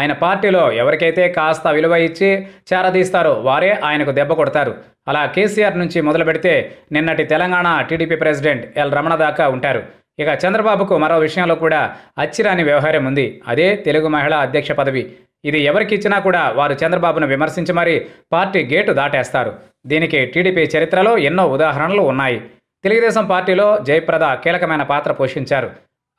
ఆయన పార్టీలో ఎవరికైతే కాస్త విలువ ఇచ్చి చేరదీస్తారో వారే ఆయనకు దెబ్బ కొడతారు. అలా కేసీఆర్ నుంచి మొదలు పెడితే నిన్నటి Telangana TDP president L Ramana దాకా ఉంటారు. ఇక చంద్రబాబుకు మరో విషయంలో కూడా అచ్చిరాని వ్యవహారం ఉంది. అదే తెలుగు మహిళా అధ్యక్ష పదవి. ఇది ఎవరికి ఇచ్చినా కూడా వారు చంద్రబాబును విమర్శించి మరీ పార్టీ గేటు దాటేస్తారు. దీనికి టీడీపీ చరిత్రలో ఎన్నో ఉదాహరణలు ఉన్నాయి. తెలుగుదేశం పార్టీలో జయప్రద కీలకమైన పాత్ర పోషించారు.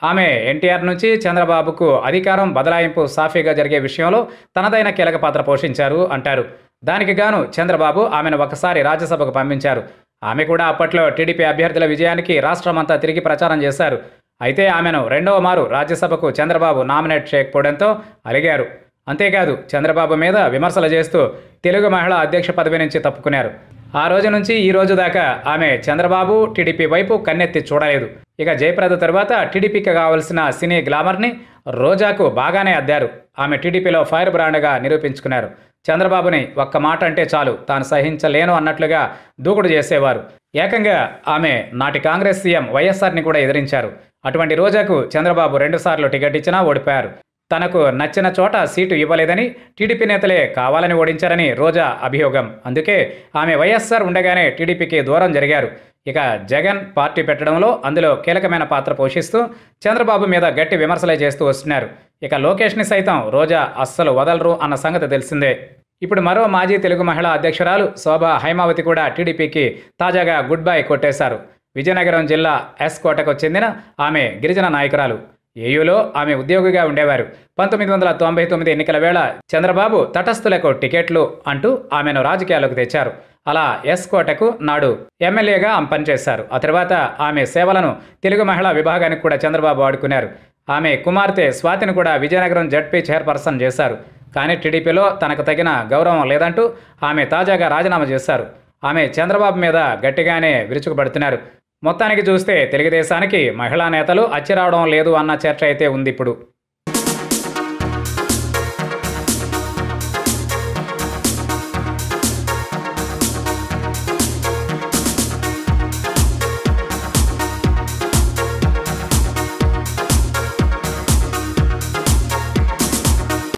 ఆమె ఎన్టీఆర్ నుంచి చంద్రబాబుకు అధికారం బదలాయింపు సాఫీగా జరిగే విషయంలో తనదైన కీలక పాత్ర పోషించారు అంటారు. దానికి గాను చంద్రబాబు ఆమెను ఒకసారి రాజ్యసభకు పంపించారు. ఆమె కూడా అప్పట్లో టీడీపీ అభ్యర్థుల విజయానికి రాష్ట్రమంతా తిరిగి ప్రచారం చేశారు. అయితే ఆమెను రెండవ మారు రాజ్యసభకు చంద్రబాబు నామినేట్ చేయకపోవడంతో అలిగారు. అంతేకాదు చంద్రబాబు మీద విమర్శలు చేస్తూ తెలుగు మహిళా అధ్యక్ష పదవి నుంచి తప్పుకున్నారు. ఆ రోజు నుంచి ఈ రోజు దాకా ఆమె చంద్రబాబు టీడీపీ వైపు కన్నెత్తి చూడలేదు. ఇక జయప్రద తర్వాత టీడీపీకి కావాల్సిన సినీ గ్లామర్ని రోజాకు బాగానే అద్దారు. ఆమె టీడీపీలో ఫైర్ బ్రాండ్గా నిరూపించుకున్నారు. చంద్రబాబుని ఒక్క మాట అంటే చాలు తాను సహించలేను అన్నట్లుగా దూకుడు చేసేవారు. ఏకంగా ఆమె నాటి కాంగ్రెస్ సీఎం వైఎస్ఆర్ని కూడా ఎదిరించారు. అటువంటి రోజాకు చంద్రబాబు 2 సార్లు టికెట్ ఇచ్చినా ఓడిపోయారు. తనకు నచ్చిన చోట సీటు ఇవ్వలేదని టీడీపీ నేతలే కావాలని ఓడించారని రోజా అభియోగం. అందుకే ఆమె వైఎస్ఆర్ ఉండగానే టీడీపీకి దూరం జరిగారు. ఇక జగన్ పార్టీ పెట్టడంలో అందులో కీలకమైన పాత్ర పోషిస్తూ చంద్రబాబు మీద గట్టి విమర్శలే చేస్తూ వస్తున్నారు. ఇక లోకేష్ని సైతం రోజా అస్సలు వదలరు అన్న సంగతి తెలిసిందే. ఇప్పుడు మరో మాజీ తెలుగు మహిళా అధ్యక్షురాలు శోభా హైమావతి కూడా టీడీపీకి తాజాగా గుడ్ బై కొట్టేశారు. విజయనగరం జిల్లా ఎస్ కోటకు చెందిన ఆమె గిరిజన నాయకురాలు. ఏయూలో ఆమె ఉద్యోగిగా ఉండేవారు. 1999 ఎన్నికల వేళ చంద్రబాబు తటస్థులకు టికెట్లు అంటూ ఆమెను రాజకీయాల్లోకి తెచ్చారు. అలా ఎస్ కోటకు నాడు ఎమ్మెల్యేగా ఆమె పనిచేశారు. ఆ తర్వాత ఆమె సేవలను తెలుగు మహిళా విభాగానికి కూడా చంద్రబాబు వాడుకున్నారు. ఆమె కుమార్తె స్వాతిని కూడా విజయనగరం జడ్పీ చైర్పర్సన్ చేశారు. కానీ టీడీపీలో తనకు తగిన గౌరవం లేదంటూ ఆమె తాజాగా రాజీనామా చేశారు. ఆమె చంద్రబాబు మీద గట్టిగానే విరుచుకుపడుతున్నారు. మొత్తానికి చూస్తే తెలుగుదేశానికి మహిళా నేతలు అచ్చిరావడం లేదు అన్న చర్చ అయితే ఉంది ఇప్పుడు.